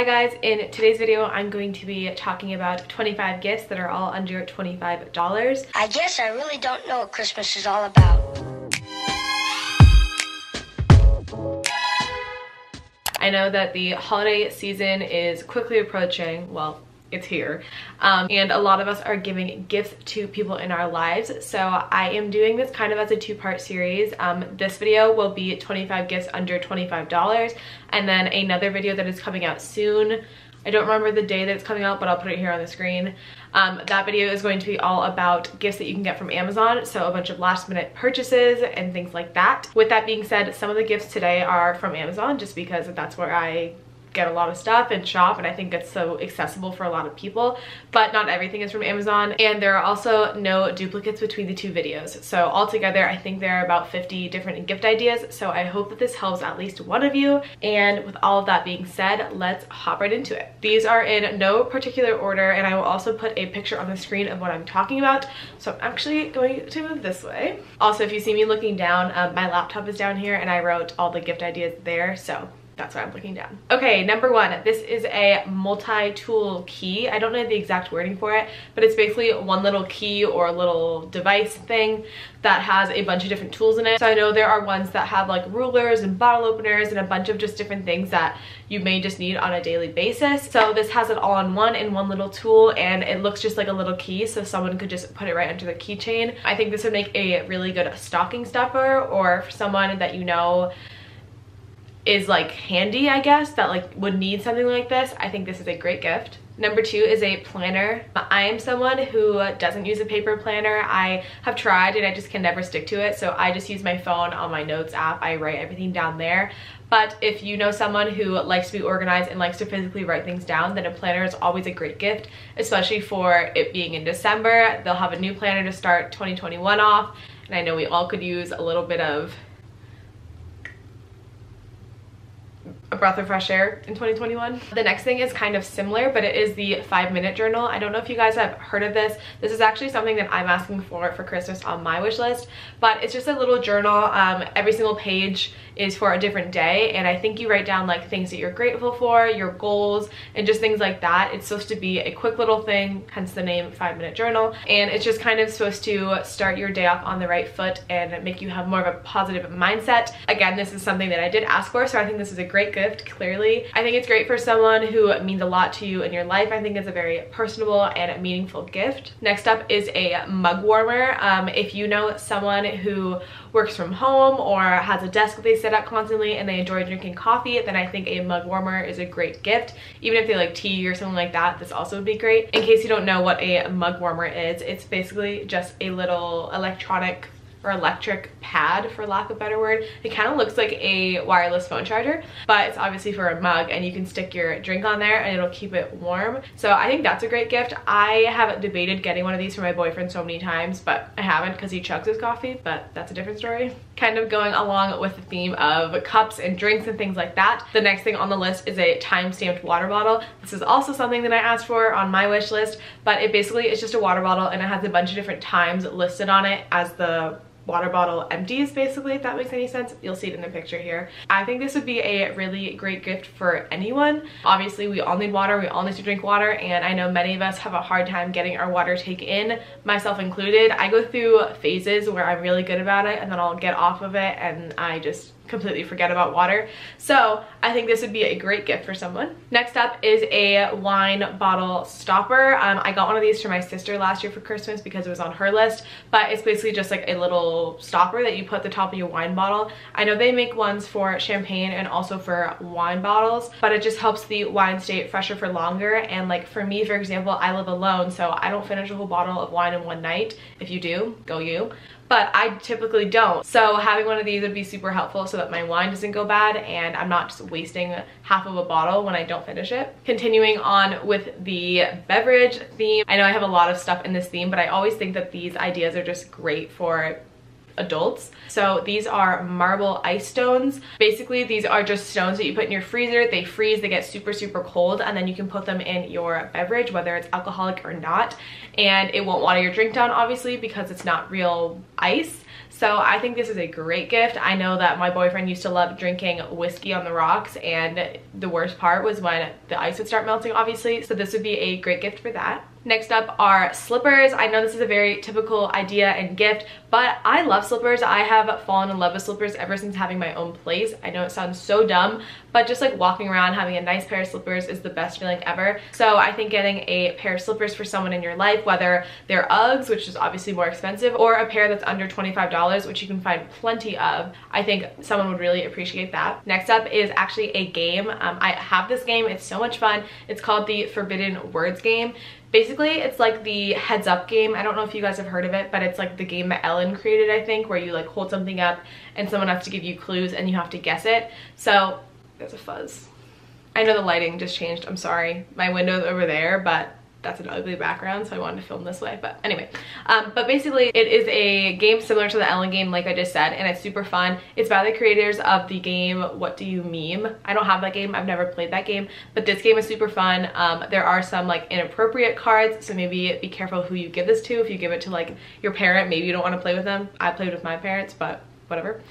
Hi guys, in today's video I'm going to be talking about 25 gifts that are all under $25. I guess I really don't know what Christmas is all about. I know that the holiday season is quickly approaching, well, it's here, and a lot of us are giving gifts to people in our lives, so I am doing this kind of as a two-part series. This video will be 25 gifts under $25, and then another video that is coming out soon. I don't remember the day that it's coming out, but I'll put it here on the screen. That video is going to be all about gifts that you can get from Amazon, so a bunch of last-minute purchases and things like that. With that being said, some of the gifts today are from Amazon, just because that's where I get a lot of stuff and shop, and I think it's so accessible for a lot of people, but not everything is from Amazon, and there are also no duplicates between the two videos. So altogether, I think there are about 50 different gift ideas, so I hope that this helps at least one of you. And with all of that being said, let's hop right into it. These are in no particular order, and I will also put a picture on the screen of what I'm talking about, so I'm actually going to move this way. Also, if you see me looking down, my laptop is down here, and I wrote all the gift ideas there, so that's why I'm looking down. Okay, number one, this is a multi-tool key. I don't know the exact wording for it, but it's basically one little key or little device thing that has a bunch of different tools in it. So I know there are ones that have like rulers and bottle openers and a bunch of just different things that you may just need on a daily basis. So this has it all in one little tool, and it looks just like a little key, so someone could just put it right under the keychain. I think this would make a really good stocking stuffer, or for someone that you know is like handy, I guess, that like would need something like this. I think this is a great gift. Number two is a planner. I am someone who doesn't use a paper planner. I have tried and I just can never stick to it, so I just use my phone on my notes app. I write everything down there. But if you know someone who likes to be organized and likes to physically write things down, then a planner is always a great gift, especially for it being in December. They'll have a new planner to start 2021 off, and I know we all could use a little bit of a breath of fresh air in 2021. The next thing is kind of similar, but it is the 5-minute journal. I don't know if you guys have heard of this. This is actually something that I'm asking for Christmas on my wish list, but it's just a little journal. Every single page is for a different day, and I think you write down like things that you're grateful for, your goals, and just things like that. It's supposed to be a quick little thing, hence the name 5-minute journal, and it's just kind of supposed to start your day off on the right foot and make you have more of a positive mindset. Again, this is something that I did ask for, so I think this is a great gift. Clearly, I think it's great for someone who means a lot to you in your life. I think it's a very personable and meaningful gift. Next up is a mug warmer. If you know someone who works from home or has a desk that they sit at constantly and they enjoy drinking coffee, then I think a mug warmer is a great gift. Even if they like tea or something like that, this also would be great. In case you don't know what a mug warmer is, it's basically just a little electronic or electric pad, for lack of a better word. It kind of looks like a wireless phone charger, but it's obviously for a mug, and you can stick your drink on there and it'll keep it warm. So I think that's a great gift. I have debated getting one of these for my boyfriend so many times, but I haven't because he chugs his coffee, but that's a different story. Kind of going along with the theme of cups and drinks and things like that, the next thing on the list is a time-stamped water bottle. This is also something that I asked for on my wish list, but it basically is just a water bottle, and it has a bunch of different times listed on it as the water bottle empties, basically, if that makes any sense. You'll see it in the picture here. I think this would be a really great gift for anyone. Obviously, we all need water, we all need to drink water, and I know many of us have a hard time getting our water take in, myself included. I go through phases where I'm really good about it, and then I'll get off of it and I just completely forget about water. So I think this would be a great gift for someone. Next up is a wine bottle stopper. I got one of these for my sister last year for Christmas because it was on her list, but it's basically just like a little stopper that you put at the top of your wine bottle. I know they make ones for champagne and also for wine bottles, but it just helps the wine stay fresher for longer. And like for me, for example, I live alone, so I don't finish a whole bottle of wine in one night. If you do, go you. But I typically don't, so having one of these would be super helpful so that my wine doesn't go bad and I'm not just wasting half of a bottle when I don't finish it. Continuing on with the beverage theme, I know I have a lot of stuff in this theme, but I always think that these ideas are just great for adults. So these are marble ice stones. Basically, these are just stones that you put in your freezer. They freeze, they get super, super cold, and then you can put them in your beverage, whether it's alcoholic or not. And it won't water your drink down, obviously, because it's not real ice. So I think this is a great gift. I know that my boyfriend used to love drinking whiskey on the rocks, and the worst part was when the ice would start melting, obviously. So this would be a great gift for that. Next up are slippers. I know this is a very typical idea and gift, but I love slippers. I have fallen in love with slippers ever since having my own place. I know it sounds so dumb, but just like walking around having a nice pair of slippers is the best feeling ever. So I think getting a pair of slippers for someone in your life, whether they're Uggs, which is obviously more expensive, or a pair that's under $25, which you can find plenty of, I think someone would really appreciate that. Next up is actually a game. I have this game. It's so much fun. It's called the Forbidden Words game. Basically, it's like the heads up game. I don't know if you guys have heard of it, but it's like the game that Ellen created, I think, where you like hold something up and someone has to give you clues and you have to guess it. So there's a fuzz. I know the lighting just changed. I'm sorry. My window's over there, but that's an ugly background, so I wanted to film this way. But anyway, but basically it is a game similar to the Ellen game, like I just said, and it's super fun. It's by the creators of the game What Do You Meme. I don't have that game. I've never played that game, but this game is super fun. There are some like inappropriate cards, so maybe be careful who you give this to. If you give it to like your parent, maybe you don't want to play with them. I played with my parents, but whatever.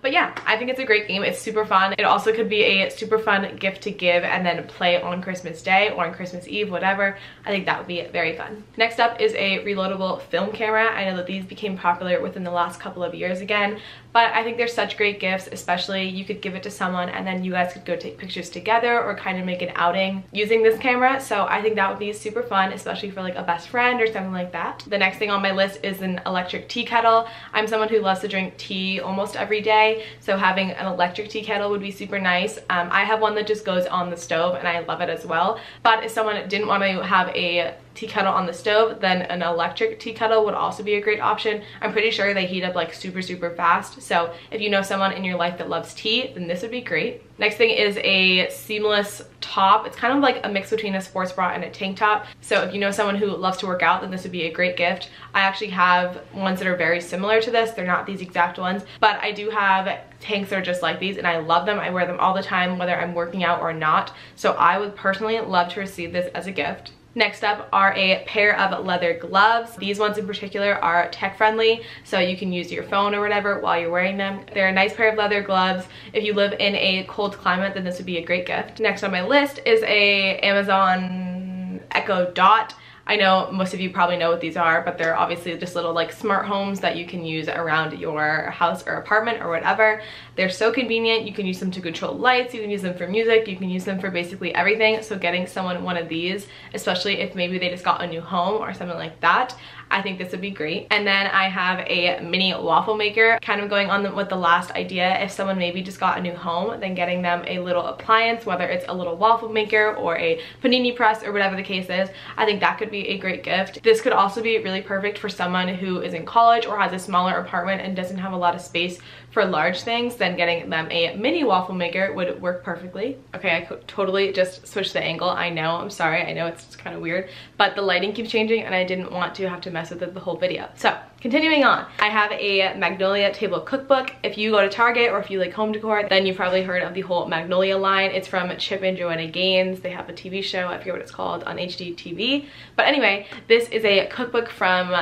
But yeah, I think it's a great game. It's super fun. It also could be a super fun gift to give and then play on Christmas Day or on Christmas Eve, whatever. I think that would be very fun. Next up is a reloadable film camera. I know that these became popular within the last couple of years again, but I think they're such great gifts, especially you could give it to someone and then you guys could go take pictures together or kind of make an outing using this camera. So I think that would be super fun, especially for like a best friend or something like that. The next thing on my list is an electric tea kettle. I'm someone who loves to drink tea almost every day, so having an electric tea kettle would be super nice. I have one that just goes on the stove and I love it as well, but if someone didn't want to have a tea kettle on the stove, then an electric tea kettle would also be a great option. I'm pretty sure they heat up like super fast, so if you know someone in your life that loves tea, then this would be great. Next thing is a seamless top. It's kind of like a mix between a sports bra and a tank top, so if you know someone who loves to work out, then this would be a great gift. I actually have ones that are very similar to this. They're not these exact ones, but I do have tanks that are just like these, and I love them. I wear them all the time, whether I'm working out or not, so I would personally love to receive this as a gift. Next up are a pair of leather gloves. These ones in particular are tech friendly, so you can use your phone or whatever while you're wearing them. They're a nice pair of leather gloves. If you live in a cold climate, then this would be a great gift. Next on my list is a Amazon Echo Dot. I know most of you probably know what these are, but they're obviously just little like smart homes that you can use around your house or apartment or whatever. They're so convenient. You can use them to control lights, you can use them for music, you can use them for basically everything. So getting someone one of these, especially if maybe they just got a new home or something like that, I think this would be great. And then I have a mini waffle maker, kind of going on with the last idea. If someone maybe just got a new home, then getting them a little appliance, whether it's a little waffle maker or a panini press or whatever the case is, I think that could be a great gift. This could also be really perfect for someone who is in college or has a smaller apartment and doesn't have a lot of space for large things. Then getting them a mini waffle maker would work perfectly. Okay, I could totally just switch the angle. I know, I'm sorry. I know it's kind of weird, but the lighting keeps changing and I didn't want to have to mess with it the whole video. So continuing on, I have a Magnolia Table cookbook. If you go to Target or if you like home decor, then you've probably heard of the whole Magnolia line. It's from Chip and Joanna Gaines. They have a TV show, I forget what it's called, on HGTV. But anyway, this is a cookbook from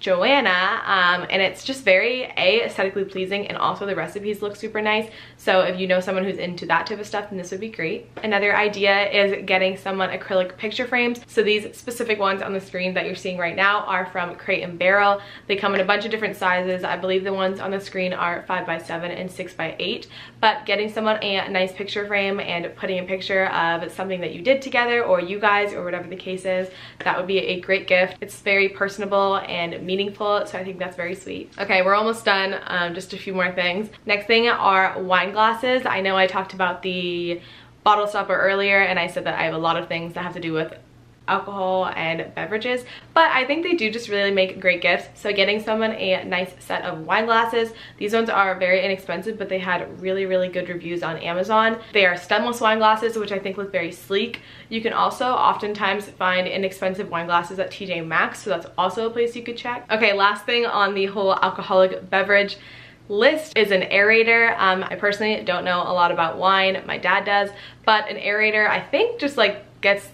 Joanna, and it's just very aesthetically pleasing, and also the recipes look super nice. So if you know someone who's into that type of stuff, then this would be great. Another idea is getting someone acrylic picture frames. So these specific ones on the screen that you're seeing right now are from Crate and Barrel. They come in a bunch of different sizes. I believe the ones on the screen are 5x7 and 6x8, but getting someone a nice picture frame and putting a picture of something that you did together or you guys or whatever the case is, that would be a great gift. It's very personable and meaningful, so I think that's very sweet. Okay, we're almost done. Just a few more things. Next thing are wine glasses. I know I talked about the bottle stopper earlier, and I said that I have a lot of things that have to do with alcohol and beverages, but I think they do just really make great gifts. So getting someone a nice set of wine glasses. These ones are very inexpensive, but they had really good reviews on Amazon. They are stemless wine glasses, which I think look very sleek. You can also oftentimes find inexpensive wine glasses at TJ Maxx, so that's also a place you could check. Okay, last thing on the whole alcoholic beverage list is an aerator. I personally don't know a lot about wine. My dad does, but an aerator I think just like gets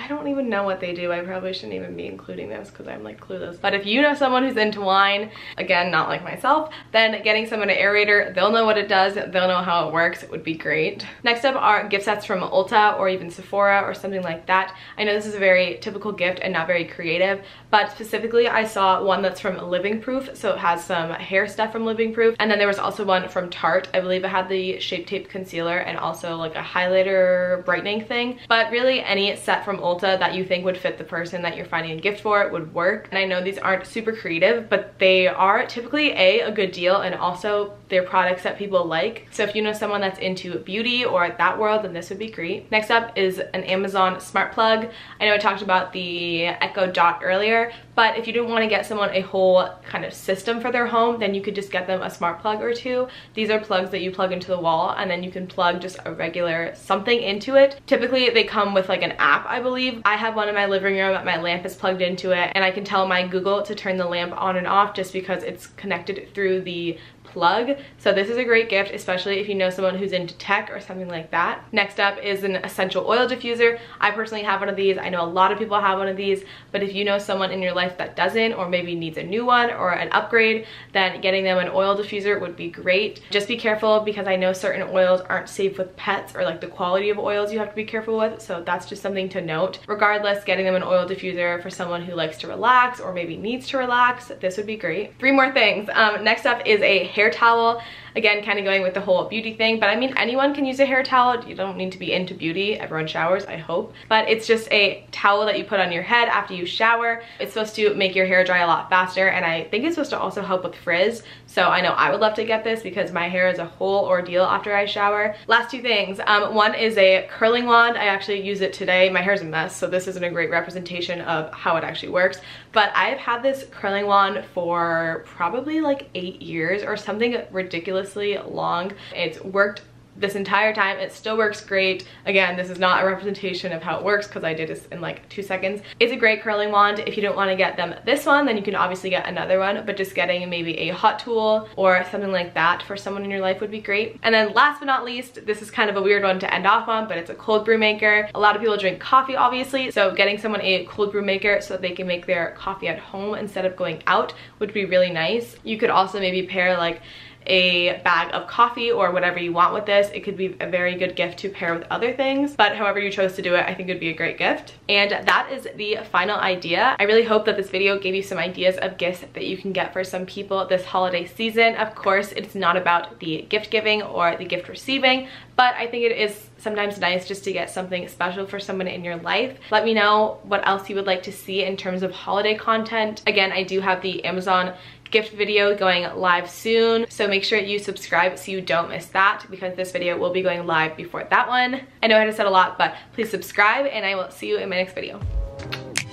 I don't even know what they do. I probably shouldn't even be including this because I'm like clueless. But if you know someone who's into wine, again, not like myself, then getting someone an aerator, they'll know what it does, they'll know how it works. It would be great. Next up are gift sets from Ulta or even Sephora or something like that. I know this is a very typical gift and not very creative, but specifically I saw one that's from Living Proof. So it has some hair stuff from Living Proof. And then there was also one from Tarte. I believe it had the Shape Tape concealer and also like a highlighter brightening thing. But really any set from Ulta that you think would fit the person that you're finding a gift for would work. And I know these aren't super creative, but they are typically a good deal, and also they're products that people like. So if you know someone that's into beauty or that world, then this would be great. Next up is an Amazon smart plug. I know I talked about the Echo Dot earlier, but if you didn't want to get someone a whole kind of system for their home, then you could just get them a smart plug or two. These are plugs that you plug into the wall, and then you can plug just a regular something into it. Typically they come with like an app, I believe. I have one in my living room, my lamp is plugged into it, and I can tell my Google to turn the lamp on and off just because it's connected through the plug. So this is a great gift, especially if you know someone who's into tech or something like that. Next up is an essential oil diffuser. I personally have one of these. I know a lot of people have one of these, but if you know someone in your life that doesn't, or maybe needs a new one or an upgrade, then getting them an oil diffuser would be great. Just be careful because I know certain oils aren't safe with pets, or like the quality of oils you have to be careful with. So that's just something to note. Regardless, getting them an oil diffuser for someone who likes to relax or maybe needs to relax, this would be great. Three more things. Next up is a hair towel. Again, kind of going with the whole beauty thing, but I mean, anyone can use a hair towel. You don't need to be into beauty. Everyone showers, I hope. But it's just a towel that you put on your head after you shower. It's supposed to make your hair dry a lot faster, and I think it's supposed to also help with frizz. So I know I would love to get this because my hair is a whole ordeal after I shower. Last two things. One is a curling wand. I actually use it today. My hair's a mess, so this isn't a great representation of how it actually works. But I've had this curling wand for probably like 8 years or something ridiculously long. It's worked this entire time. It still works great. Again, this is not a representation of how it works because I did this in like 2 seconds. It's a great curling wand. If you don't want to get them this one, then you can obviously get another one, but just getting maybe a hot tool or something like that for someone in your life would be great. And then last but not least, this is kind of a weird one to end off on, but it's a cold brew maker. A lot of people drink coffee, obviously, so getting someone a cold brew maker so that they can make their coffee at home instead of going out would be really nice. You could also maybe pair like a bag of coffee or whatever you want with this. It could be a very good gift to pair with other things, but however you chose to do it, I think it would be a great gift. And that is the final idea. I really hope that this video gave you some ideas of gifts that you can get for some people this holiday season. Of course, it's not about the gift giving or the gift receiving, but I think it is sometimes nice just to get something special for someone in your life. Let me know what else you would like to see in terms of holiday content. Again, I do have the Amazon gift video going live soon, so make sure you subscribe so you don't miss that, because this video will be going live before that one. I know I just said a lot, but please subscribe, and I will see you in my next video. Isn't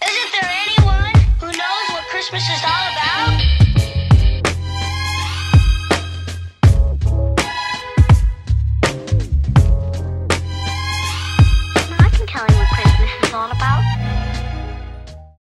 there anyone who knows what Christmas is all about?